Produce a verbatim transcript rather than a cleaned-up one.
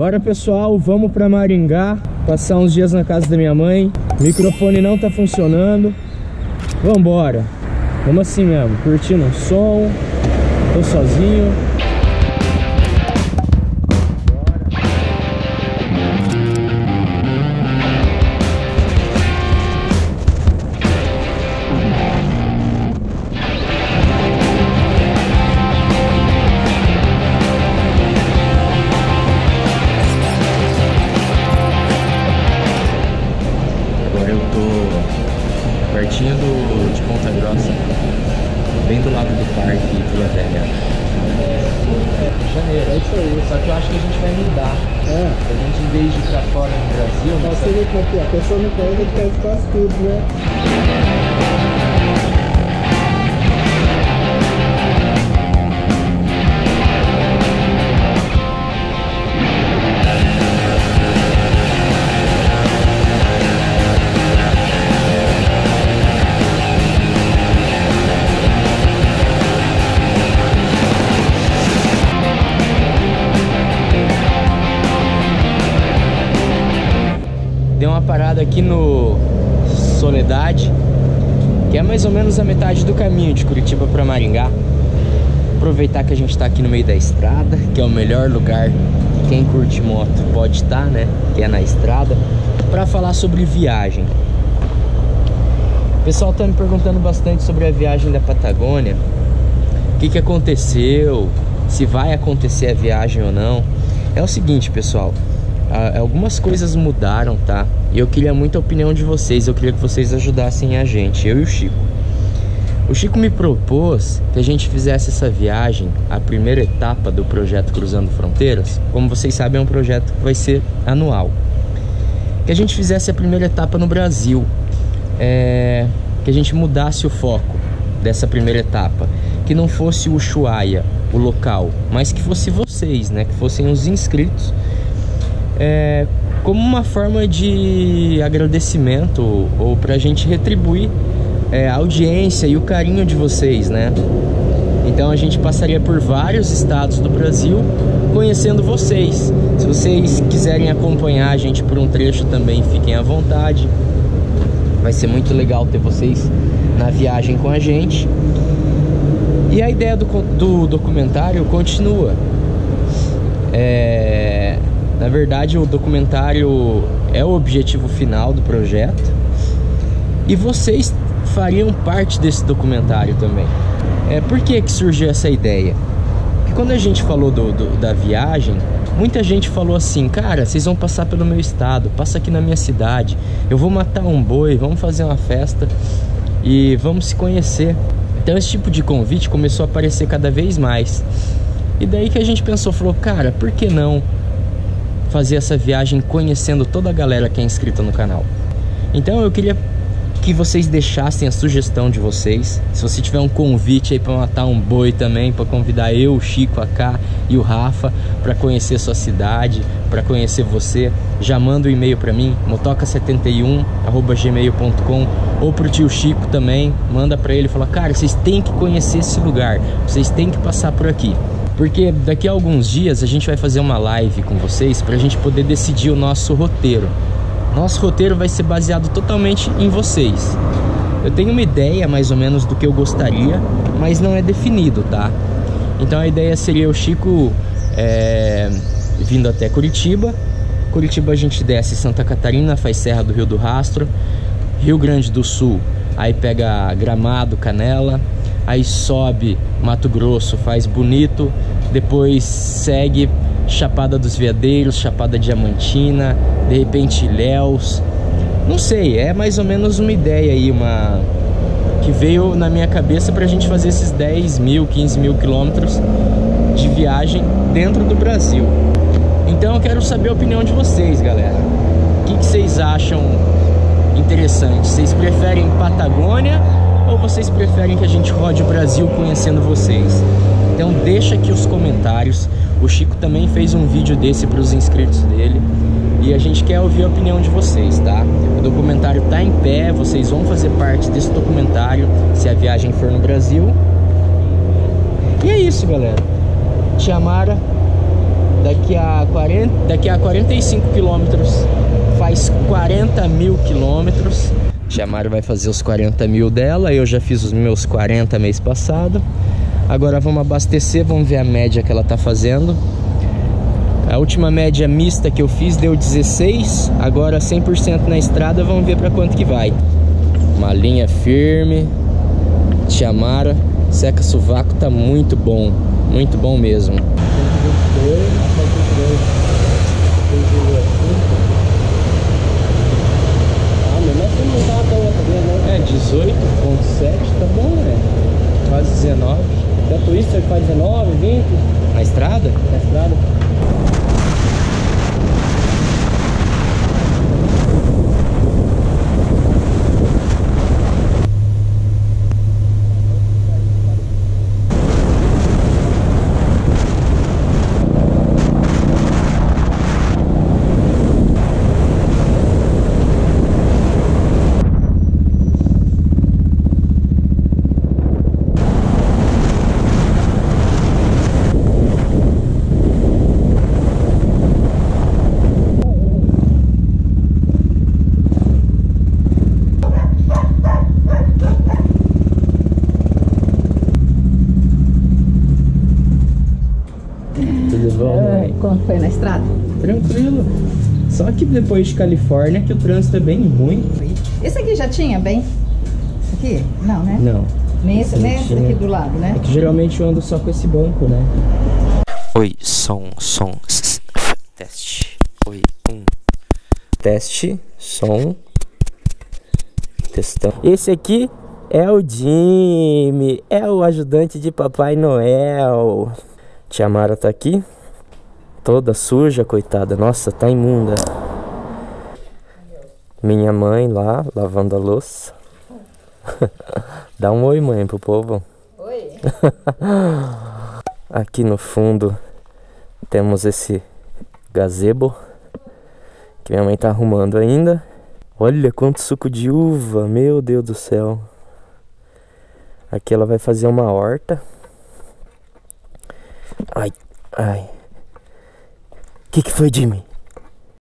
Bora, pessoal, vamos pra Maringá, passar uns dias na casa da minha mãe. O microfone não tá funcionando. Vambora. Vamos assim mesmo, curtindo o sol. Tô sozinho. Aqui no Soledade, que é mais ou menos a metade do caminho de Curitiba para Maringá. Aproveitar que a gente tá aqui no meio da estrada, que é o melhor lugar que quem curte moto pode estar, tá, né? Que é na estrada, para falar sobre viagem. O pessoal tá me perguntando bastante sobre a viagem da Patagônia, o que que aconteceu, se vai acontecer a viagem ou não. É o seguinte, pessoal, algumas coisas mudaram, tá? E eu queria muito a opinião de vocês, eu queria que vocês ajudassem a gente, eu e o Chico. O Chico me propôs que a gente fizesse essa viagem, a primeira etapa do projeto Cruzando Fronteiras. Como vocês sabem, é um projeto que vai ser anual. Que a gente fizesse a primeira etapa no Brasil, é... que a gente mudasse o foco dessa primeira etapa. Que não fosse o Ushuaia, o local, mas que fosse vocês, né? Que fossem os inscritos. É, como uma forma de agradecimento ou, ou pra gente retribuir é, a audiência e o carinho de vocês, né? Então a gente passaria por vários estados do Brasil conhecendo vocês. Se vocês quiserem acompanhar a gente por um trecho também, fiquem à vontade. Vai ser muito legal ter vocês na viagem com a gente. E a ideia do, do documentário continua. É... Na verdade, o documentário é o objetivo final do projeto e vocês fariam parte desse documentário também. É, por que que surgiu essa ideia? Porque quando a gente falou do, do, da viagem, muita gente falou assim, cara, vocês vão passar pelo meu estado, passa aqui na minha cidade, eu vou matar um boi, vamos fazer uma festa e vamos se conhecer. Então esse tipo de convite começou a aparecer cada vez mais. E daí que a gente pensou, falou, cara, por que não fazer essa viagem conhecendo toda a galera que é inscrita no canal? Então eu queria que vocês deixassem a sugestão de vocês. Se você tiver um convite aí para matar um boi também, para convidar eu, o Chico, a Cá e o Rafa para conhecer sua cidade, para conhecer você, já manda um e-mail para mim, motoca setenta e um arroba gmail ponto com, ou pro tio Chico também, manda para ele e fala, cara, vocês têm que conhecer esse lugar, vocês têm que passar por aqui. Porque daqui a alguns dias a gente vai fazer uma live com vocês para a gente poder decidir o nosso roteiro. Nosso roteiro vai ser baseado totalmente em vocês. Eu tenho uma ideia mais ou menos do que eu gostaria, mas não é definido, tá? Então a ideia seria o Chico é, vindo até Curitiba. Curitiba a gente desce Santa Catarina, faz Serra do Rio do Rastro. Rio Grande do Sul, aí pega Gramado, Canela. Aí sobe Mato Grosso, faz Bonito, depois segue Chapada dos Veadeiros, Chapada Diamantina, de repente Ilhéus. Não sei, é mais ou menos uma ideia aí, uma que veio na minha cabeça pra gente fazer esses dez mil, quinze mil quilômetros de viagem dentro do Brasil. Então eu quero saber a opinião de vocês, galera. O que que vocês acham interessante? Vocês preferem Patagônia? Ou vocês preferem que a gente rode o Brasil conhecendo vocês? Então deixa aqui os comentários. O Chico também fez um vídeo desse para os inscritos dele e a gente quer ouvir a opinião de vocês, tá? O documentário tá em pé, vocês vão fazer parte desse documentário se a viagem for no Brasil. E é isso, galera. Tiamara, Daqui a, quarenta, daqui a quarenta e cinco quilômetros faz quarenta mil quilômetros. Tiamara vai fazer os quarenta mil dela. Eu já fiz os meus quarenta mês passado. Agora vamos abastecer, vamos ver a média que ela tá fazendo. A última média mista que eu fiz deu dezesseis. Agora cem por cento na estrada, vamos ver pra quanto que vai. Uma linha firme. Tiamara, seca sovaco, tá muito bom. Muito bom mesmo. É, dezoito vírgula sete, tá bom, né? Quase dezenove. Até o Twister faz dezenove, vinte. Na estrada? Na estrada. Como foi na estrada? Tranquilo. Só que depois de Califórnia que o trânsito é bem ruim. Esse aqui já tinha bem? Esse aqui? Não, né? Não. Nem esse, nem esse aqui do lado, né? É que geralmente eu ando só com esse banco, né? Oi, som, som. Teste. Oi, um. Teste, som. Testão. Esse aqui é o Jimmy. É o ajudante de Papai Noel. Tiamara tá aqui. Toda suja, coitada. Nossa, tá imunda. Minha mãe lá, lavando a louça. Dá um oi, mãe, pro povo. Oi. Aqui no fundo temos esse gazebo que minha mãe tá arrumando ainda. Olha quanto suco de uva, meu Deus do céu. Aqui ela vai fazer uma horta. Ai, ai. O que que foi, Jimmy?